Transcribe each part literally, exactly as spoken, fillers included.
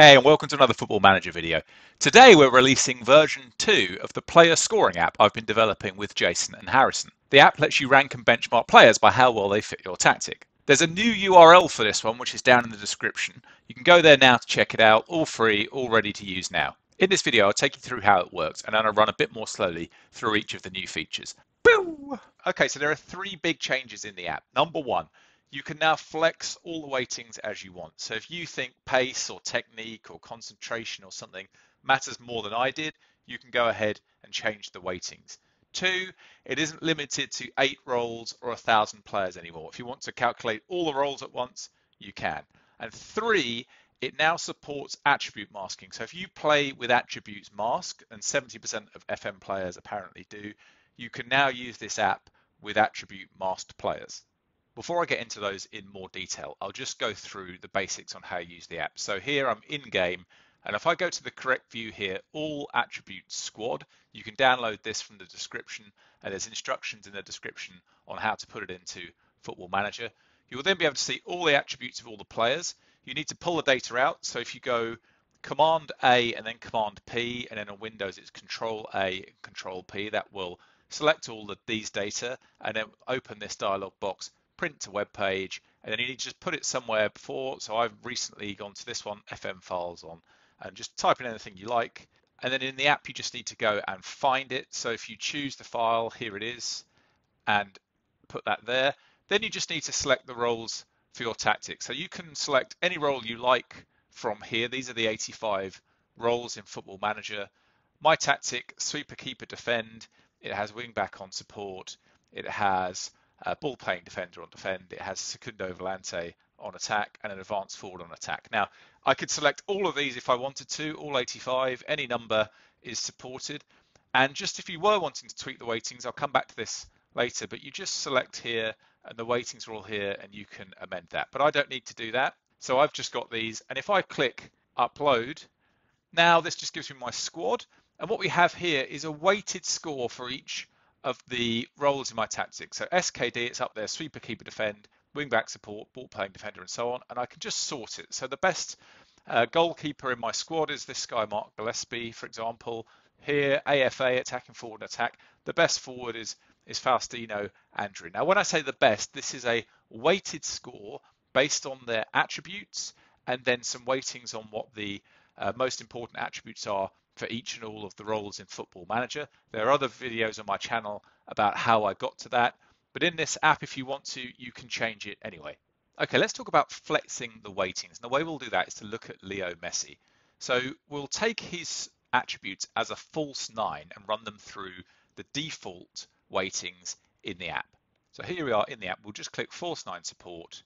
Hey, and welcome to another Football Manager video. Today we're releasing version two of the player scoring app I've been developing with Jason and Harrison. The app lets you rank and benchmark players by how well they fit your tactic. There's a new U R L for this one which is down in the description. You can go there now to check it out, all free, all ready to use now. In this video I'll take you through how it works and then I'll run a bit more slowly through each of the new features. Boo! Okay, so there are three big changes in the app. Number one, you can now flex all the weightings as you want. So if you think pace or technique or concentration or something matters more than I did, you can go ahead and change the weightings. Two, it isn't limited to eight roles or a thousand players anymore. If you want to calculate all the roles at once, you can. And three, it now supports attribute masking. So if you play with attributes masked, and seventy percent of F M players apparently do, you can now use this app with attribute masked players. Before I get into those in more detail, I'll just go through the basics on how you use the app. So here I'm in game, and if I go to the correct view here, all attributes squad, you can download this from the description, and there's instructions in the description on how to put it into Football Manager. You will then be able to see all the attributes of all the players. You need to pull the data out, so if you go Command A and then Command P, and then on Windows it's Control A and Control P, that will select all of these data, and then open this dialog box, print to web page, and then you need to just put it somewhere before. So I've recently gone to this one, F M files on, and just type in anything you like. And then in the app, you just need to go and find it. So if you choose the file, here it is, and put that there. Then you just need to select the roles for your tactic. So you can select any role you like from here. These are the eighty-five roles in Football Manager. My tactic, sweeper, keeper, defend. It has wing back on support. It has Uh, ball-playing defender on defend, it has secundo volante on attack, and an advanced forward on attack. Now, I could select all of these if I wanted to, all eighty-five, any number is supported. And just if you were wanting to tweak the weightings, I'll come back to this later, but you just select here, and the weightings are all here, and you can amend that. But I don't need to do that, so I've just got these. And if I click upload, now this just gives me my squad. And what we have here is a weighted score for each of the roles in my tactic. So S K D, it's up there, sweeper, keeper, defend, wing back support, ball playing defender, and so on. And I can just sort it. So the best uh, goalkeeper in my squad is this guy, Mark Gillespie, for example. Here, A F A, attacking forward and attack. The best forward is, is Faustino Andrew. Now, when I say the best, this is a weighted score based on their attributes and then some weightings on what the uh, most important attributes are for each and all of the roles in Football Manager. There are other videos on my channel about how I got to that, but in this app, if you want to, you can change it anyway. Okay, let's talk about flexing the weightings. And the way we'll do that is to look at Leo Messi. So we'll take his attributes as a false nine and run them through the default weightings in the app. So here we are in the app, we'll just click false nine support,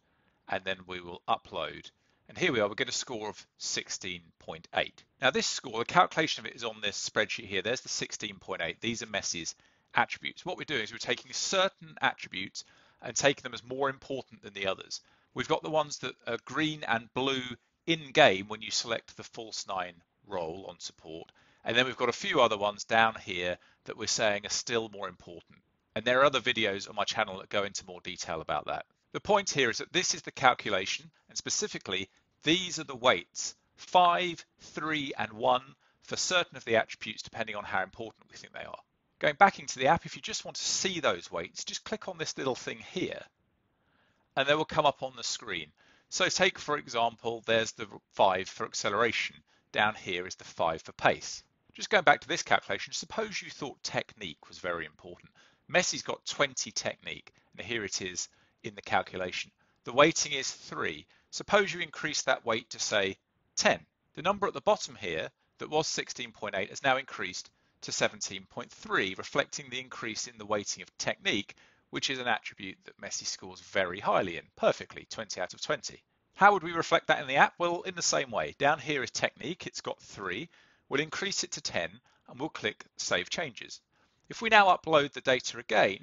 and then we will upload. And here we are, we get a score of sixteen point eight. Now this score, the calculation of it is on this spreadsheet here. There's the sixteen point eight. These are Messi's attributes. What we're doing is we're taking certain attributes and taking them as more important than the others. We've got the ones that are green and blue in game when you select the false nine role on support. And then we've got a few other ones down here that we're saying are still more important. And there are other videos on my channel that go into more detail about that. The point here is that this is the calculation, and specifically, these are the weights, five, three, and one for certain of the attributes, depending on how important we think they are. Going back into the app, if you just want to see those weights, just click on this little thing here, and they will come up on the screen. So take, for example, there's the five for acceleration. Down here is the five for pace. Just going back to this calculation, suppose you thought technique was very important. Messi's got twenty technique, and here it is in the calculation. The weighting is three. Suppose you increase that weight to, say, ten. The number at the bottom here that was sixteen point eight has now increased to seventeen point three, reflecting the increase in the weighting of technique, which is an attribute that Messi scores very highly in, perfectly, twenty out of twenty. How would we reflect that in the app? Well, in the same way. Down here is technique, it's got three. We'll increase it to ten, and we'll click Save Changes. If we now upload the data again,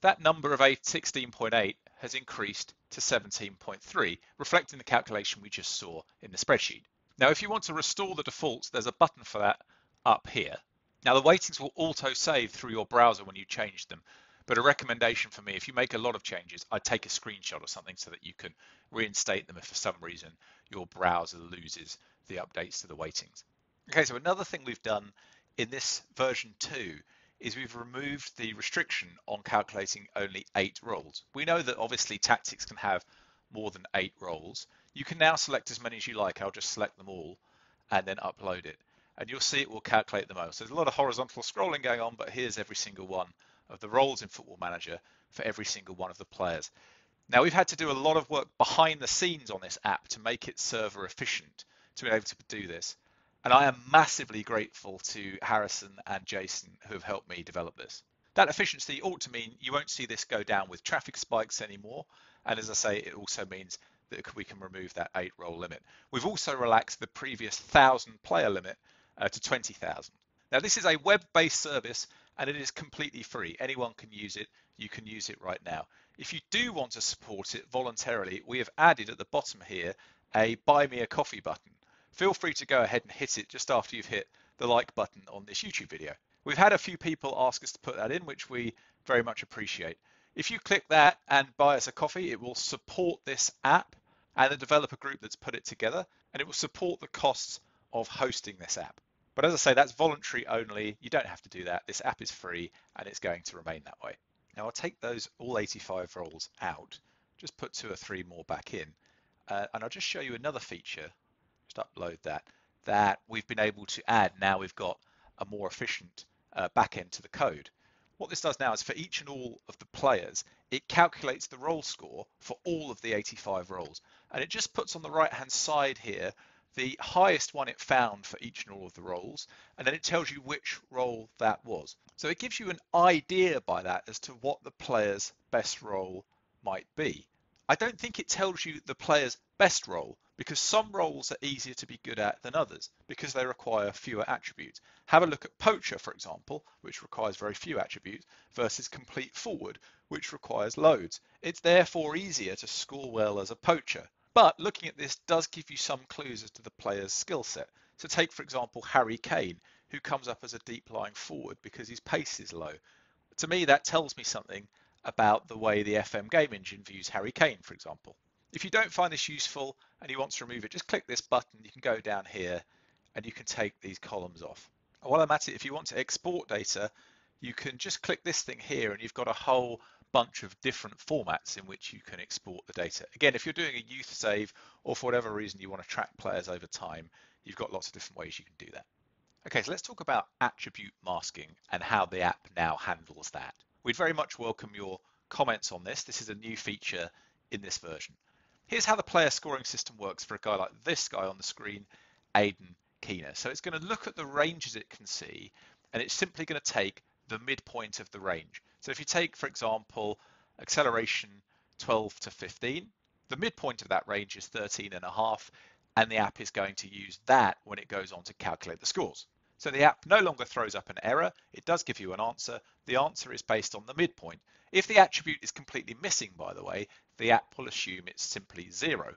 that number of sixteen point eight has increased to seventeen point three, reflecting the calculation we just saw in the spreadsheet. Now, if you want to restore the defaults, there's a button for that up here. Now, the weightings will auto-save through your browser when you change them, But a recommendation for me, if you make a lot of changes, I'd take a screenshot or something so that you can reinstate them if for some reason your browser loses the updates to the weightings. Okay, so another thing we've done in this version two is we've removed the restriction on calculating only eight roles. We know that obviously tactics can have more than eight roles. You can now select as many as you like. I'll just select them all and then upload it. And you'll see it will calculate them all. So there's a lot of horizontal scrolling going on, but here's every single one of the roles in Football Manager for every single one of the players. Now we've had to do a lot of work behind the scenes on this app to make it server efficient to be able to do this. And I am massively grateful to Harrison and Jason who have helped me develop this. That efficiency ought to mean you won't see this go down with traffic spikes anymore. And as I say, it also means that we can remove that eight role limit. We've also relaxed the previous one thousand player limit uh, to twenty thousand. Now this is a web-based service and it is completely free. Anyone can use it. You can use it right now. If you do want to support it voluntarily, we have added at the bottom here a Buy Me a Coffee button. Feel free to go ahead and hit it just after you've hit the like button on this YouTube video. We've had a few people ask us to put that in, which we very much appreciate. If you click that and buy us a coffee, it will support this app and the developer group that's put it together, and it will support the costs of hosting this app. But as I say, that's voluntary only. You don't have to do that. This app is free and it's going to remain that way. Now I'll take those all eighty-five roles out, just put two or three more back in, uh, and I'll just show you another feature. Just upload that, that we've been able to add. Now we've got a more efficient uh, backend to the code. What this does now is for each and all of the players, it calculates the role score for all of the eighty-five roles. And it just puts on the right-hand side here the highest one it found for each and all of the roles. And then it tells you which role that was. So it gives you an idea by that as to what the player's best role might be. I don't think it tells you the player's best role, because some roles are easier to be good at than others because they require fewer attributes. Have a look at poacher, for example, which requires very few attributes, versus complete forward, which requires loads. It's therefore easier to score well as a poacher. But looking at this does give you some clues as to the player's skill set. So take, for example, Harry Kane, who comes up as a deep lying forward because his pace is low. To me, that tells me something about the way the F M game engine views Harry Kane, for example. If you don't find this useful and you want to remove it, just click this button. You can go down here and you can take these columns off. And while I'm at it, if you want to export data, you can just click this thing here and you've got a whole bunch of different formats in which you can export the data. Again, if you're doing a youth save or for whatever reason you want to track players over time, you've got lots of different ways you can do that. Okay, so let's talk about attribute masking and how the app now handles that. We'd very much welcome your comments on this. This is a new feature in this version. Here's how the player scoring system works for a guy like this guy on the screen, Aiden Keener. So it's going to look at the ranges it can see, and it's simply going to take the midpoint of the range. So if you take, for example, acceleration twelve to fifteen, the midpoint of that range is thirteen and a half, and the app is going to use that when it goes on to calculate the scores. So the app no longer throws up an error. It does give you an answer. The answer is based on the midpoint. If the attribute is completely missing, by the way, the app will assume it's simply zero.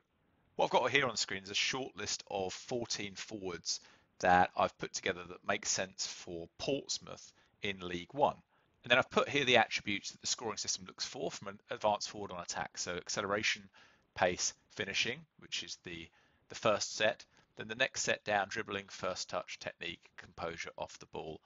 What I've got here on the screen is a short list of fourteen forwards that I've put together that make sense for Portsmouth in League One. And then I've put here the attributes that the scoring system looks for from an advanced forward on attack. So acceleration, pace, finishing, which is the, the first set. Then the next set down, dribbling, first touch, technique, composure off the ball,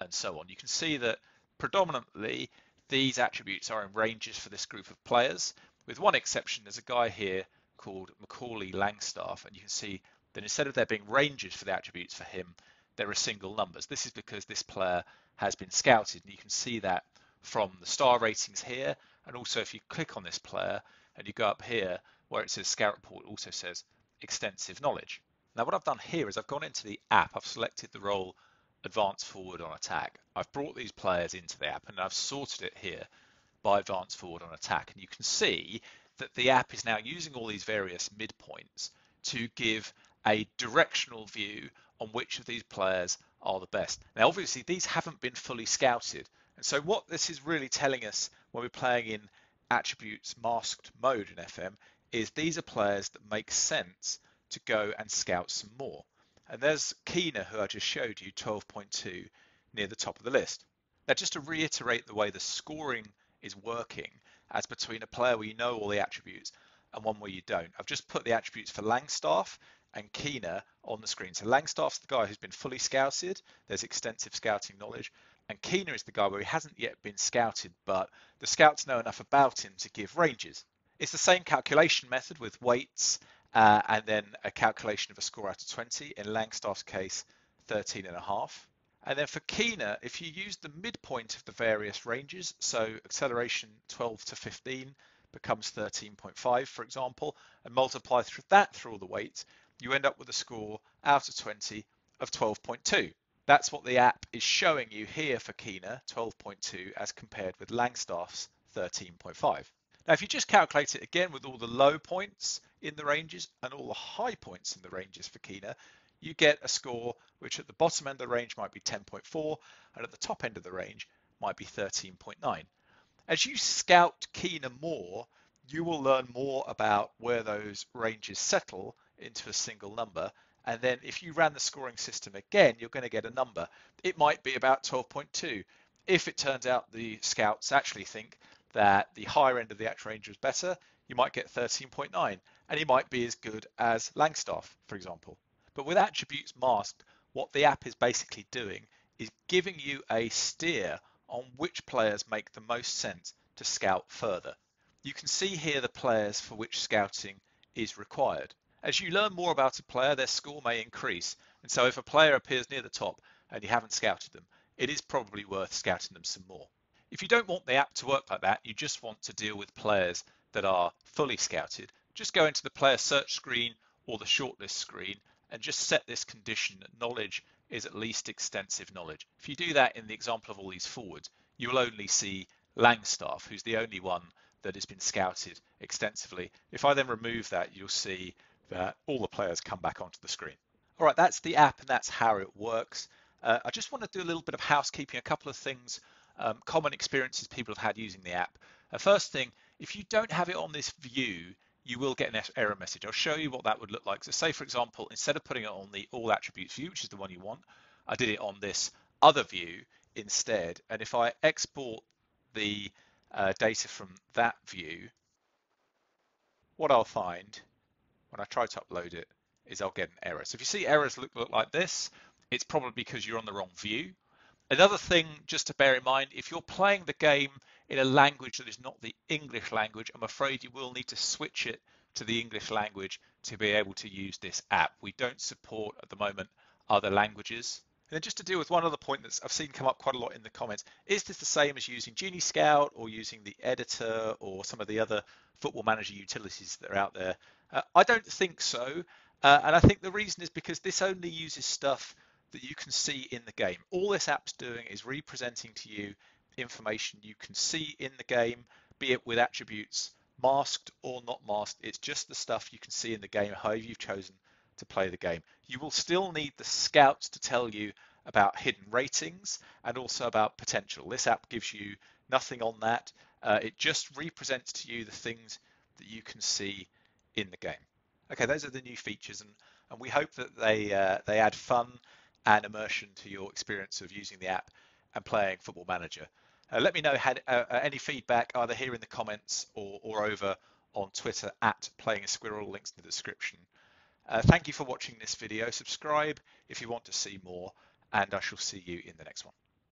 and so on. You can see that predominantly these attributes are in ranges for this group of players. With one exception, there's a guy here called Macaulay Langstaff, and you can see that instead of there being ranges for the attributes for him, there are single numbers. This is because this player has been scouted, and you can see that from the star ratings here, and also if you click on this player and you go up here where it says Scout Report, it also says Extensive Knowledge. Now what I've done here is I've gone into the app, I've selected the role advanced forward on attack. I've brought these players into the app and I've sorted it here by advanced forward on attack. And you can see that the app is now using all these various midpoints to give a directional view on which of these players are the best. Now obviously these haven't been fully scouted. And so what this is really telling us when we're playing in attributes masked mode in F M is these are players that make sense to go and scout some more. And there's Keener, who I just showed you, twelve point two, near the top of the list. Now, just to reiterate the way the scoring is working as between a player where you know all the attributes and one where you don't. I've just put the attributes for Langstaff and Keener on the screen. So Langstaff's the guy who's been fully scouted. There's extensive scouting knowledge. And Keener is the guy where he hasn't yet been scouted, but the scouts know enough about him to give ranges. It's the same calculation method with weights uh, and then a calculation of a score out of twenty. In Langstaff's case, thirteen and a half. And then for Keener, if you use the midpoint of the various ranges, so acceleration twelve to fifteen becomes thirteen point five, for example, and multiply through that through all the weights, you end up with a score out of twenty of twelve point two. That's what the app is showing you here for Keener, twelve point two, as compared with Langstaff's thirteen point five. Now, if you just calculate it again with all the low points in the ranges and all the high points in the ranges for Keener, you get a score which at the bottom end of the range might be ten point four and at the top end of the range might be thirteen point nine. As you scout Keener more, you will learn more about where those ranges settle into a single number. And then if you ran the scoring system again, you're going to get a number. It might be about twelve point two. If it turns out the scouts actually think that the higher end of the actual range was better, you might get thirteen point nine and it might be as good as Langstaff, for example. But with attributes masked, what the app is basically doing is giving you a steer on which players make the most sense to scout further. You can see here the players for which scouting is required. As you learn more about a player, their score may increase. And so if a player appears near the top and you haven't scouted them, it is probably worth scouting them some more. If you don't want the app to work like that, you just want to deal with players that are fully scouted, just go into the player search screen or the shortlist screen and just set this condition that knowledge is at least extensive knowledge. If you do that in the example of all these forwards, you will only see Langstaff, who's the only one that has been scouted extensively. If I then remove that, you'll see that all the players come back onto the screen. All right, that's the app and that's how it works. Uh, I just want to do a little bit of housekeeping, a couple of things, um, common experiences people have had using the app. The first thing, if you don't have it on this view, you will get an error message. I'll show you what that would look like. So say, for example, instead of putting it on the all attributes view, which is the one you want, I did it on this other view instead. And if I export the uh, data from that view, what I'll find when I try to upload it is I'll get an error. So if you see errors look, look like this, it's probably because you're on the wrong view. Another thing just to bear in mind, if you're playing the game in a language that is not the English language, I'm afraid you will need to switch it to the English language to be able to use this app. We don't support at the moment other languages. And then just to deal with one other point that I've seen come up quite a lot in the comments, is this the same as using Genie Scout or using the editor or some of the other football manager utilities that are out there? Uh, I don't think so. Uh, and I think the reason is because this only uses stuff that you can see in the game. All this app's doing is representing to you information you can see in the game, be it with attributes masked or not masked. It's just the stuff you can see in the game, however you've chosen to play the game. You will still need the scouts to tell you about hidden ratings and also about potential. This app gives you nothing on that. Uh, it just represents to you the things that you can see in the game. Okay, those are the new features, and, and we hope that they, uh, they add fun and immersion to your experience of using the app and playing Football Manager. Uh, let me know had, uh, any feedback either here in the comments or, or over on Twitter at PlayingSquirrel, links in the description. Uh, thank you for watching this video. Subscribe if you want to see more, and I shall see you in the next one.